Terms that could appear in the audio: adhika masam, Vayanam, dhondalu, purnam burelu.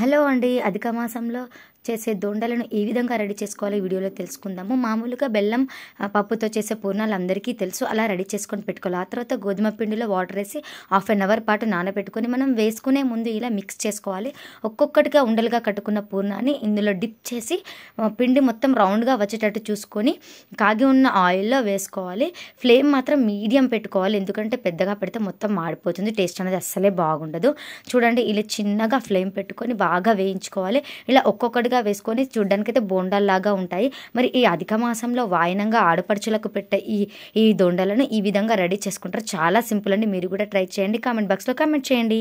Hello అండి అధిక మాసంలో చేసే దొండలను ఏ విధంగా రెడీ చేసుకోవాలో వీడియోలో తెలుసుకుందాము। మామూలుగా బెల్లం పప్పుతో చేసే పూర్ణాలు అందరికీ తెలుసు, అలా రెడీ చేసుకొని పెట్టుకోవాలి। ఆ తర్వాత గోధుమ పిండిలో వాటర్ వేసి హాఫ్ అన్ అవర్ పాటు నానబెట్టుకొని మనం వేసుకునే ముందు ఇలా మిక్స్ చేసుకోవాలి। ఒక్కొక్కటిగా ఉండలుగా కట్టుకున్న పూర్ణాన్ని ఇందులో డిప్ చేసి పిండి మొత్తం రౌండ్గా వచ్చేటట్టు చూసుకొని కాగి ఉన్న ఆయిల్లో వేసుకోవాలి। ఫ్లేమ్ మాత్రం మీడియం పెట్టుకోవాలి, ఎందుకంటే పెద్దగా పెడితే మొత్తం మాడిపోతుంది, టేస్ట్ అనేది అస్సలే బాగుండదు। చూడండి ఇలా చిన్నగా ఫ్లేమ్ పెట్టుకొని బాగా వేయించుకోవాలి। ఇలా ఒక్కొక్కటిగా వేసుకొని చూడ్డానికైతే బోండాల్లాగా ఉంటాయి। మరి ఈ అధిక మాసంలో వాయనంగా ఆడపడుచులకు పెట్టే ఈ దొండలను ఈ విధంగా రెడీ చేసుకుంటారు। చాలా సింపుల్ అండి, మీరు కూడా ట్రై చేయండి। కామెంట్ బాక్స్లో కామెంట్ చేయండి।